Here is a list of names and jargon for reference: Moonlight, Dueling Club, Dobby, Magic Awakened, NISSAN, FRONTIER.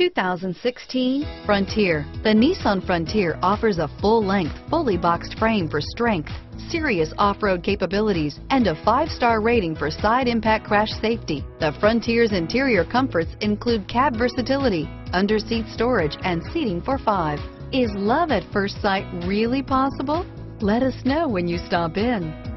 2016 Frontier. The Nissan Frontier offers a full-length, fully boxed frame for strength, serious off-road capabilities, and a 5-star rating for side impact crash safety. The Frontier's interior comforts include cab versatility, under-seat storage, and seating for 5. Is love at first sight really possible? Let us know when you stop in.